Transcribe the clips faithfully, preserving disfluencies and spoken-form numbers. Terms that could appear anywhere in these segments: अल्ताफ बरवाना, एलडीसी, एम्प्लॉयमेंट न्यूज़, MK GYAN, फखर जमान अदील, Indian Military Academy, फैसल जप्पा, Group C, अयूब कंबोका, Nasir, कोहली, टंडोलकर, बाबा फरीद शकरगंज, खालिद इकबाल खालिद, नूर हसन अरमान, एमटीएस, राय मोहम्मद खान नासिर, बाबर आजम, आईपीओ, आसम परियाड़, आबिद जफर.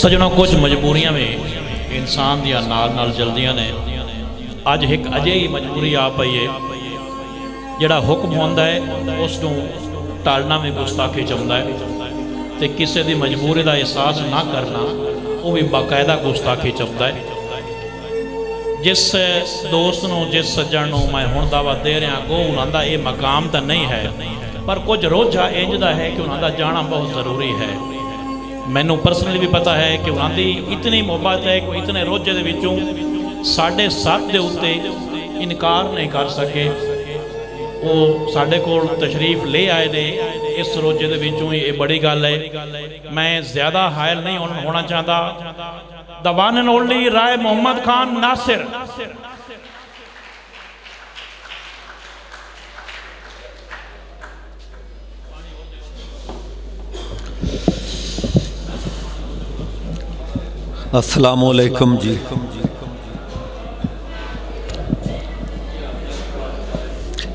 सजनों कुछ मजबूरियां में इंसान दिया नाल नाल जल्दियां ने। अज एक अजेही मजबूरी आ पई है जिहड़ा हुक्म हुंदा है उसनों टालना में गुस्ताखी जमदा है, ते किसी की मजबूरी का एहसास ना करना वह भी बाकायदा गुस्ताखी जमदा है। जिस दोस्त नूं जिस सज्जन नूं मैं हुण दावा दे रहा गो उन्हां दा ये मकाम तो नहीं है, पर कुछ रोझा इंजदा है कि उन्हां दा जाना बहुत जरूरी है। मैनू परसनली भी पता है कि उन्होंने इतनी मोहब्बत है कि इतने रोजे के विचों साढ़े सात के उत्ते इनकार नहीं कर सके। वो साढ़े कोल तशरीफ ले आए ने इस रोजे के विचों, ये बड़ी गल है। मैं ज़्यादा हायल नहीं होना चाहता। The one and only राय मोहम्मद खान नासिर अस्सलामु अलैकुम जी।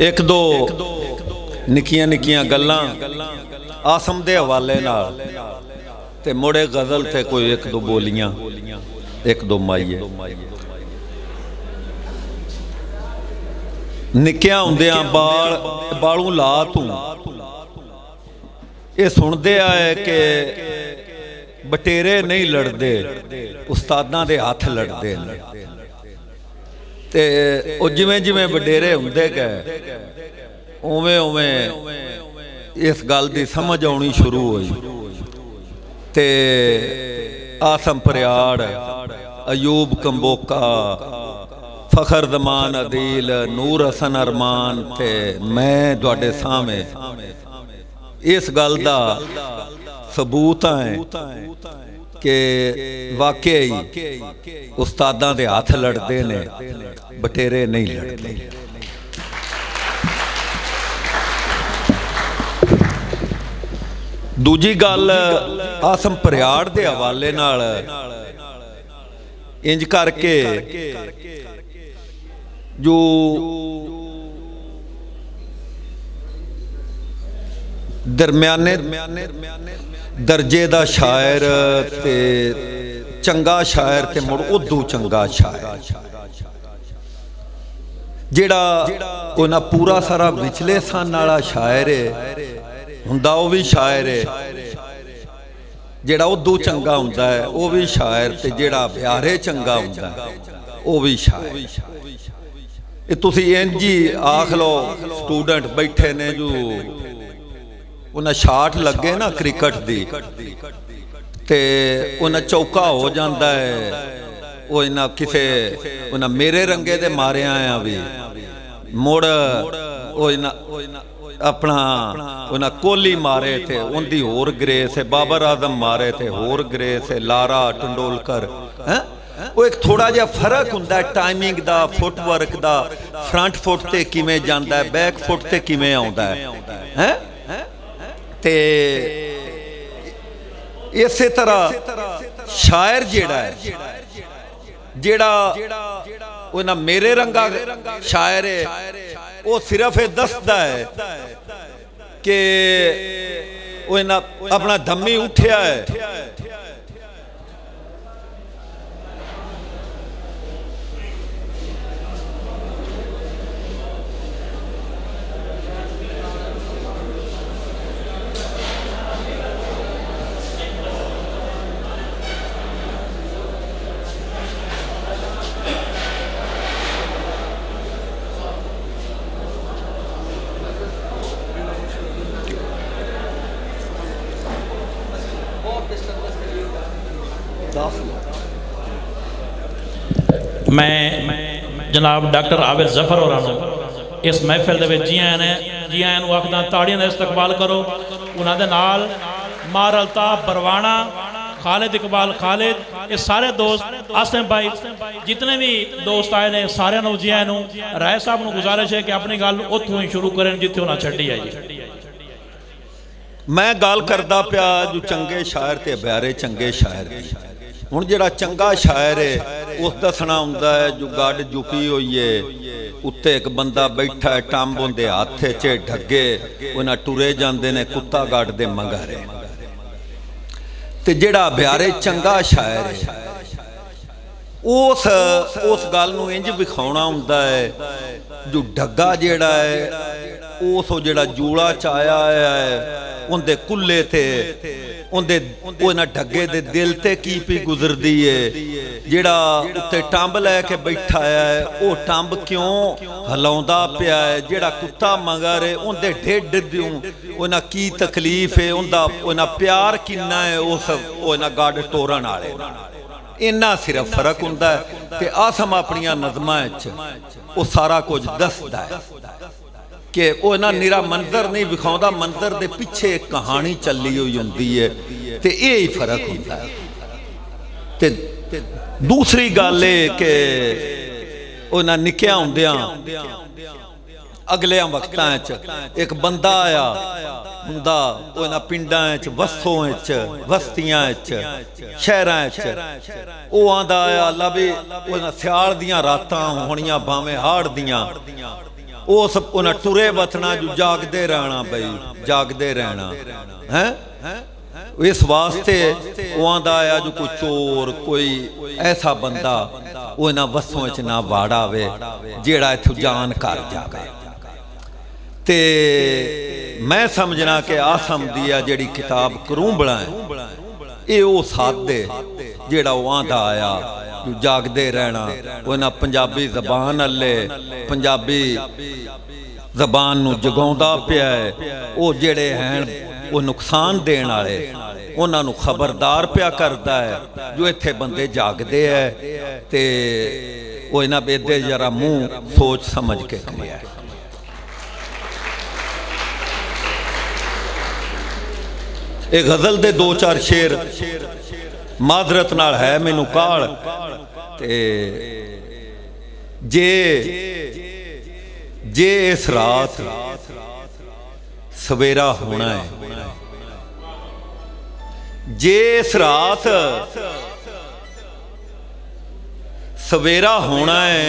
एक दो निकिया निकिया गल्लां आसम दे हवाले नाल ते मुड़े गज़ल ते कोई एक दो बोलियां एक दो माइए। निकिया हुंदियां बाल बालू ला तू ये सुनदे आए के बटेरे नहीं लड़ते उस्तादां दे हाथ लड़ते ते जिवें जिवें बटेरे हुंदे गए उवें उवें इस गल दी समझ आउणी शुरू होई। ते आसम परियाड़, अयूब कंबोका, फखर जमान अदील, नूर हसन अरमान ते मैं तुहाडे सामने इस गल दा सबूत है कि वाकई उस्तादां दे हाथ लड़ते ने, बटेरे नहीं लड़ते। दूजी गल आसम परियाड़ दे हवाले नाल इंज करके जो दरम्याने दर्जे दा शायर ते चंगा शायर ते मुड़ उदू चंगा शायर जेड़ा उन्हां पूरा सारा विचले सन वाला शायर हुंदा ओह भी शायर है, जेड़ा उदू चंगा हुंदा है ओह भी शायर ते जेड़ा प्यारे चंगा हुंदा है ओह भी शायर। ये तुसीं इंज ही आख लो स्टूडेंट बैठे ने जो उन्हें शाट लगे ना क्रिकेट दी ते उन्हें चौका हो जाता है। वो इन्हें किसे उन्हें मेरे रंगे दे मारे आया भी मुड़ वो इन्हें अपना उन्हें कोहली मारे थे उनकी होर ग्रेस है, बाबर आजम मारे थे होर ग्रेस है, लारा टंडोलकर है। वो एक थोड़ा जहा फर्क होंगे टाइमिंग का, फुटवर्क का, फ्रंट फुट से किमें जाता है, बैक फुट से किमें आता है। ते इसे तरह शायर जेड़ा है जेड़ा उन्हें मेरे रंगा शायर है वो सिर्फ ये दसदा है कि उन्हें अपना धम्मी उठिया है मैं जनाब डॉक्टर आबिद जफर और इस महफिल के जी आया ने जी आया नूं आखदा ताड़ियां दा इस्तकबाल करो। उन्हां दे नाल मार अल्ताफ बरवाना, खालिद इकबाल खालिद, ये सारे दोस्त आसिम भाई जितने भी दोस्त आए ने सारे नूं जी आया नूं। राय साहब नूं गुजारिश है कि अपनी गल उत्थों ही शुरू करें जिथे उन्हां छड्डी है जी। मैं गल करदा पिया जो चंगे शायर ते प्यारे चंगे शायर हुण जिहड़ा चंगा शायर है उस दसना हुंदा है जो गड जुकी हुई है उत्ते एक बंदा बैठा है टंब उहदे हथ च ढगे उन्हां टुरे जांदे ने कुत्ता गड दे मंगारे ते जिहड़ा ब्यारे चंगा शायर है उस उस गल नूं इंज विखाउणा हुंदा है जो डग्गा जिहड़ा है उस जिहड़ा जूड़ा चाया है उनके कुल्ले थे उनके डगे दे दिल ते की पी गुजरदी है जिहड़ा उत्ते टंब लैके बैठा है वो टंब क्यों हिलाउंदा पिया है जिहड़ा कुत्ता मगर है उनके ढिड दियों उन्हां की तकलीफ है उनका उन्हां प्यार किन्ना है उस उन्हां गड टोरन वाले इन्ना सिर्फ फर्क हुंदा है ते आसम अपनियां नज़मां च वो सारा कुछ दसदा है कि वह ना निरा मंजर नहीं विखाउंदा मंजर दे पिछे एक कहानी चली हुई होंदी है ते यही फर्क होता है। ते दूसरी गल के ना निक्या होंदिया अगलिया वक्तां च एक बंदा आया उंदा उन्हां पिंडां च वसों च वस्तियां च शहरां च ओह आंदा आया अल्लाह भी उन्हां सियाल दियां रातां होणियां भावें हाड़ दियां उस उन्हें टुरे बतना जो जागते रहना बई जागते रहना है इस वास्ते वहां आया जो कोई चोर कोई ऐसा बंदा उन्हें वसों च ना वाड़ा वे जेड़ा इथों जान कर जावे। ते मैं समझना कि आसम दिया जेड़ी किताब करूंबड़ा है ये वो सादे जेड़ा वहां आया जागते रहना उन्हें पंजाबी जबान अले पंजाबी जबान नूं जगाउंदा पिया है वो जेड़े हैं वो नुकसान देने वाले उन्हां नूं खबरदार पिया करता है जो इत्थे बंदे जागते हैं ते वो इन्हां बेदे जरा मूँह सोच समझ के करिया। एक गज़ल दे दो चार शेर माजरत नाल है मैनू काल ते जे जे इस रात सवेरा होना है जे इस रात सवेरा होना है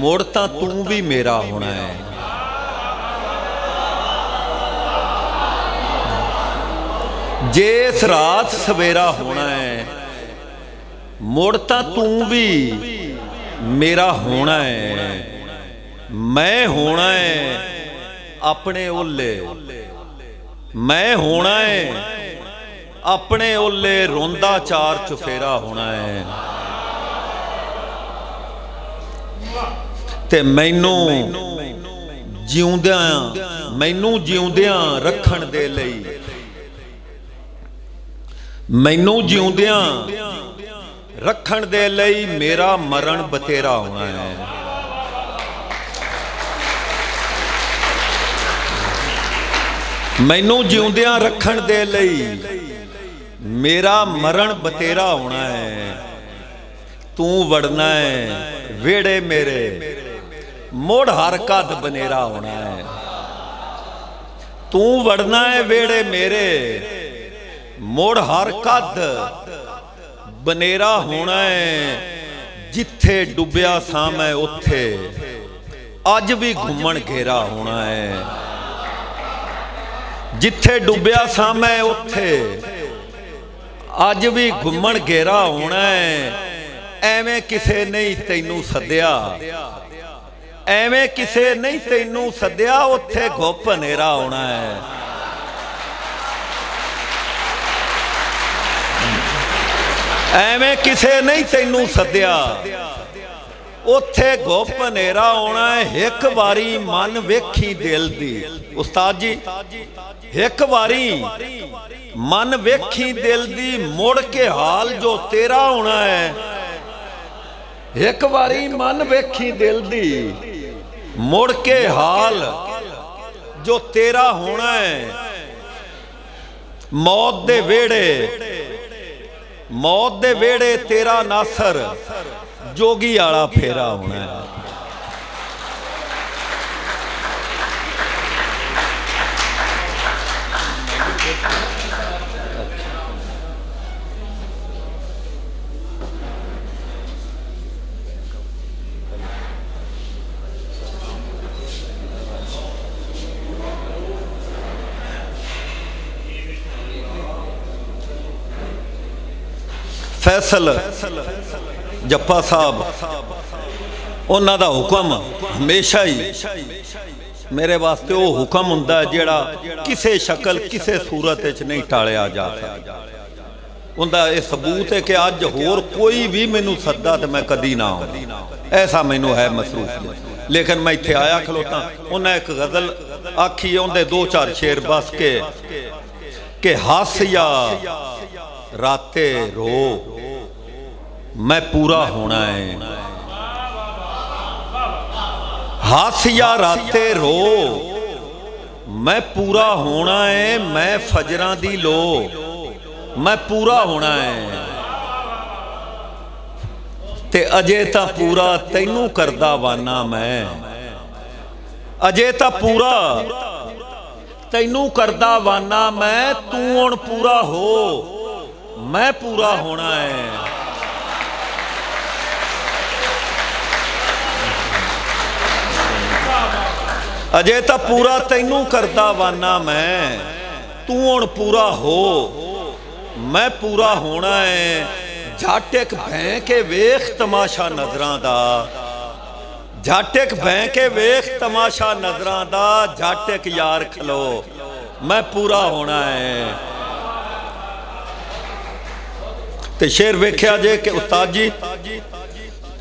मुड़ तां तू भी मेरा होना है जे इस रात सवेरा होना है मुड़ तां तू भी मेरा होना है मैं होना है अपने ओले मैं होना है अपने ओले रोंदा चार चुफेरा होना है। ते मैनू जीउंदियां मैनू जीउंदियां रखण दे लई मैनू जीउंदियां रखण दे लई मेरा मरण बतेरा होना है मैनू जीउंदियां रखण दे लई मेरा मरण बतेरा होना है तू वड़ना है वेड़े मेरे मोड़ हर कद बनेरा होना है तू वड़ना है वेड़े मेरे मोड़ हर कद बनेरा होना है जिथे डुबया सा मैं उथे अज भी घूमन घेरा होना है जिथे डुबया सा मैं उथे अज भी घूमन घेरा होना है एवें किसे नहीं तैनू सद्या एवें किसे नहीं तैनू सद्या उथे घुप हनेरा होना है एवें किसे नहीं तेनू सद्या उथे गुप नेरा होना है एक बारी मन वेखी दिल दी उस्ताद जी एक बारी मन वेखी दिल दी मुड़ के हाल जो तेरा होना है एक बारी मन वेखी दिल दी मुड़ के हाल जो तेरा होना है मौत दे वेड़े मौत दे वेड़े तेरा नासर जोगी आला फेरा होना है फैसल जप्पा साहब उन्हों का हुक्म हमेशा ही मेरे वास्ते वो हुक्म हुंदा जिहड़ा किसी शक्ल किसी सूरत च नहीं टालिया जा सकदा। उनका यह सबूत है कि अज होर कोई भी मैनू सदा तो मैं कदी ना आवां, ऐसा मैनू है महसूस। लेकिन मैं इत्थे आया खलोता, उन्हें एक गज़ल आखी, उनके दो चार शेर बस के के हस या राते रो मैं पूरा होना है। हस या राते रो मैं पूरा होना है, मैं फजरां दी लो मैं पूरा होना है। ते अजे ता पूरा तैनू करदा वाना मैं, अजे ता पूरा तैनू करदा वाना मैं, तू हुण पूरा हो मैं पूरा होना है। अजे ता पूरा तैनू करदा वाना मैं, तू हुण पूरा हो मैं पूरा होना है। जाटक भैं के वेख तमाशा नजरां दा, जाटक भैं के वेख तमाशा नजरां दा, जाटक यार खलो मैं पूरा होना है। ते शेर वेख्या जे के उस्ताद जी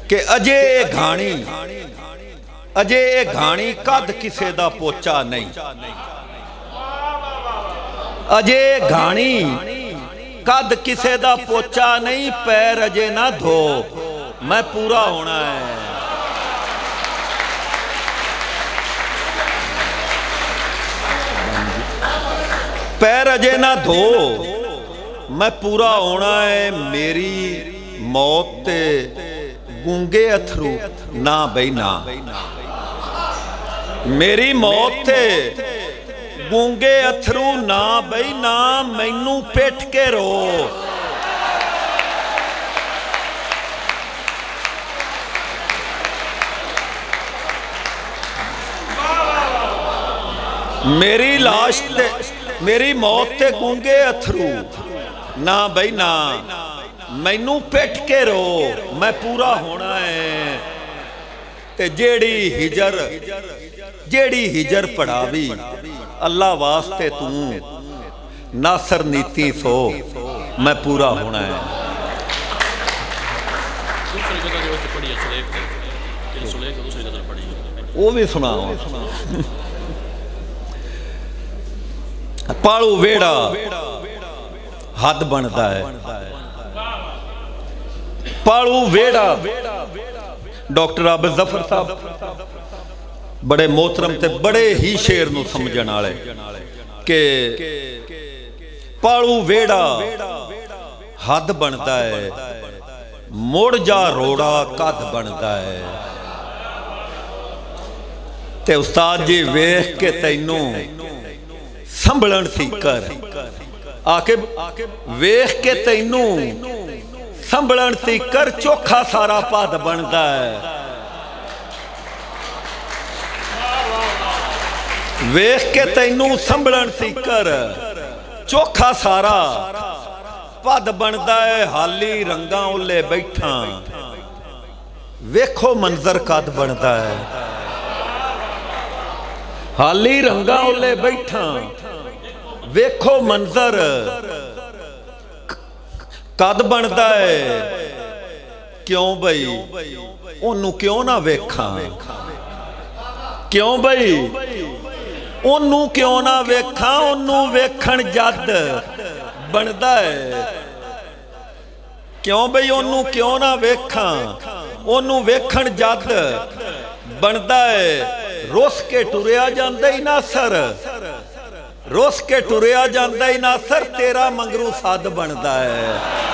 के अजे ये घाणी अजे ये घाणी कद किसे दा पोचा नहीं, अजे घाणी कद किसे दा पोचा नहीं, पैर अजे ना धो मैं पूरा होना है। पैर अजे ना धो मैं पूरा होना है, मेरी मौत ते गूंगे अथरू ना बहना, मेरी मौत ते गूंगे अथरू ना बई ना, मैनू पेट के रो मेरी लाश ते मेरी मौत ते गूंगे अथरू ना बई ना, मैनू पेट के रो मैं पूरा होना है। ते जेड़ी हिजर जेड़ी हिजर पढ़ावी अल्लाह वास्ते तू नासर नीति सो मैं पूरा होना है। वो भी सुना पालू वेड़ा हद बनता है, पालू वेड़ा। डॉक्टर आबिद जफर साहब बड़े मोहतरम ते बड़े ही शेर नूं समझण वाले के पालू वेड़ा हद बनता है, मुड़ जा रोड़ा कद बनता है। ते उस्ताद जी वेख के तैनू संभलण सीकर आके वेख के तैनू संभलण सीकर चोखा सारा पद बनता है। वेख के तैनू संभलन सीकर चोखा सारा पद बनता है, हाली रंगा उले बैठा वेखो मंजर कद बनता है, हाली रंगा उले बैठा वेखो मंजर कद बनता है। क्यों बई ओनू क्यों ना वेखा, क्यों बई ओनू क्यों ना वेखा, ओनू वेखण जद बनता है। क्यों बई ओनू क्यों ना वेखा, ओनू वेखण जद बनता है। रोस के टुरिया जांदा ही नासर, रोस के टुरिया जांदा ही नासर, तेरा मंगरू साध बनता है।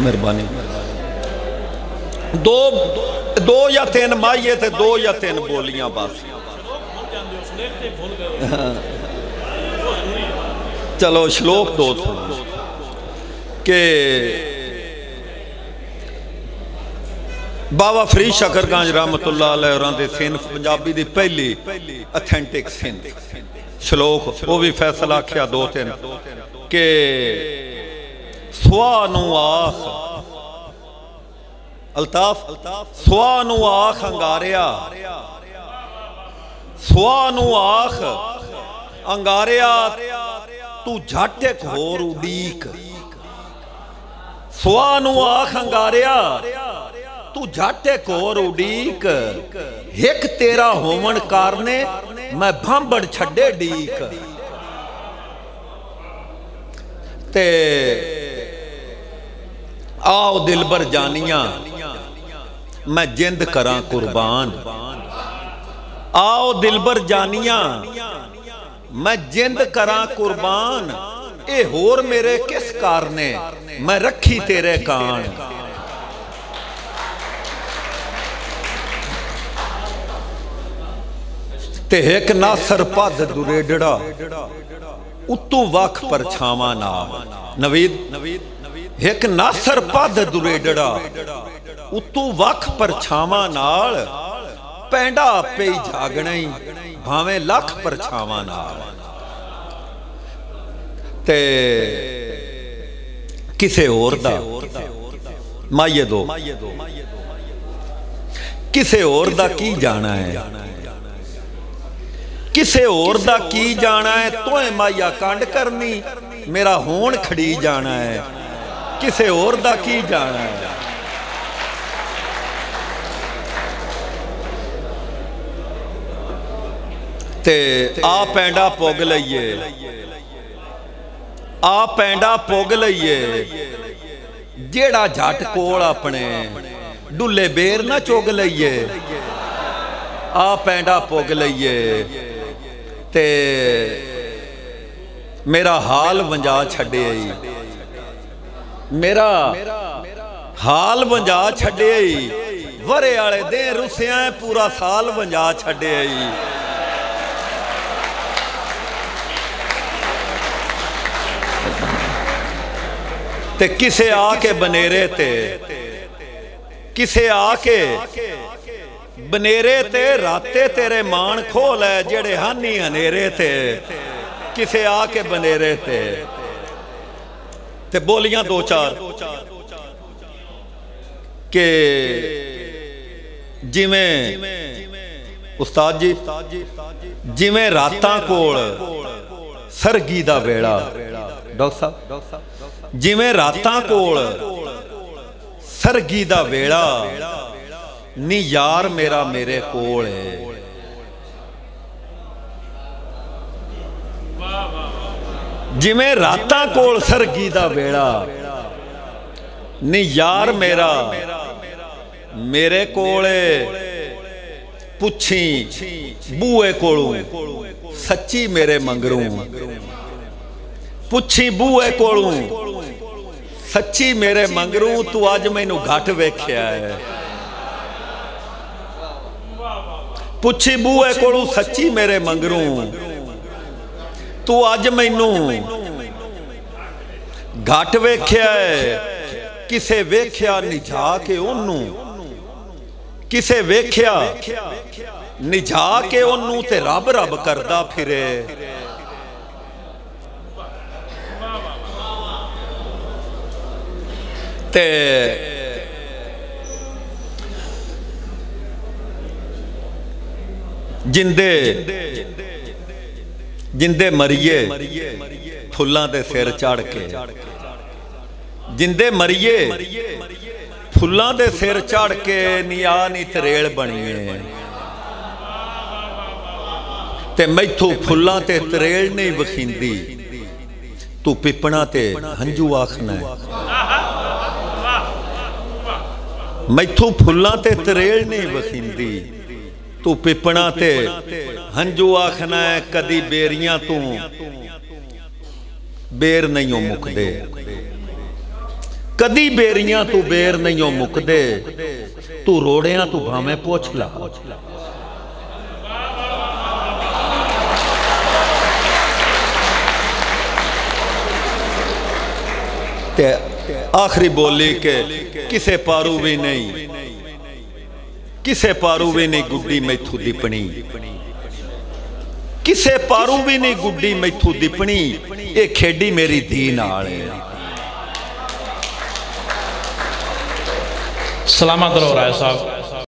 मेहरबानी दो दो या तीन माहिए थे, दो या तीन बोलियां बस। चलो श्लोक दो के बाबा फरीद शकरगंज रहमतुल्लाह अलैह औरां दे सिनफ पंजाबी दी पहली अथेंटिक सिनफ श्लोक वो भी फैसला आख्या दो तीन के सुआ नु आख अल्ताफ सुआ नु आख अंगारिया सुआ नु आख अंगारिया तू झट एक होर उडीक सुआ नु आख अंगारिया तू जाटे कोर उडीक एक तेरा होमन कारने मैं भांबड़ छड़े डीक ते आओ दिलबर जानिया मैं जिंद करा कुर्बान आओ दिलबर जानिया मैं जिंद करा कुर्बान ए होर मेरे किस कारने मैं रखी तेरे कान ते एक नासर पद दुरेडड़ा उतू वख पर छावा नाम नवीद नवीद एक नासर पद दुरेडड़ा उतू वख पर छावा नाल पैंडा पे जागना ही भावे लख पर छावा नाल ते किसे होर दा माइये दो किसे होर दा की जाना है किसे और दा की जाना है तो माया कांड करनी मेरा होन खड़ी जाना है किसे और दा की जाना है ते आ पैंडा पोग लइए आ पैंडा पोग लइए जेड़ा झट कोल अपने डुले बेर ना चोग लइए आ पैंडा पोग लइए ते मेरा हाल वंजा छड़े आई मेरा हाल वंजा छड़े आई वरे आले दे रुसिया पूरा साल वंजा छड़े आई ते किसे आके बनेरे ते किसे आके बनेरे ते राते तेरे मान खोल है जेड़े हानी हनेरे ते किसे आके बनेरे ते ते बोलियां दो चार के जिमें उस्ताद जी जिमें रातां कोल सरगी दा वेड़ा डॉक्टर साहब जिमें रातां कोल सरगी दा वेड़ा नी यार मेरा मेरे कोल है जिमें रातां कोल सरगी दा वेड़ा नी यार मेरा मेरे कोल है पुछी बूए कोलू सच्ची मेरे मंगरू पुछी बूए कोलू सच्ची मेरे मंगरू तू अज मैनू घट वेख्या है पुछी बूए कोलू सच्ची मेरे मंगरू तू अज मैनू घट वेख्या किसे वेख्या निझा के ओनू किसे वेख्या निझा के ओनू ते रब रब करदा फिरे ते जिंदे जिंदे मरिए फुल्लां दे सिर चढ़ के जिंदे मरिए फुल्लां दे सिर चढ़ के निया नी तरेल बनिए ते मैथों फुल्लां ते तरेल नहीं वखींदी तू पिपणा ते हंजू आखना मैथों फुल्लां ते तरेल नहीं वखींदी तू पिपणा ते हंजू आखना है कदी बेरियां तू बेर नहीं हो मुकदे कदी बेरियां तू बेर नहीं हो मुकदे तू रोड़ियां तू भावे पोछ ला ते आखिरी बोली के किसे पारू भी नहीं किसे पारू भी नहीं गुड्डी मैथू दिपनी, किसे पारू भी नहीं गुड्डी मैथू दिपनी, ये खेडी मेरी धी नाल। सलामत रहो राय साहब।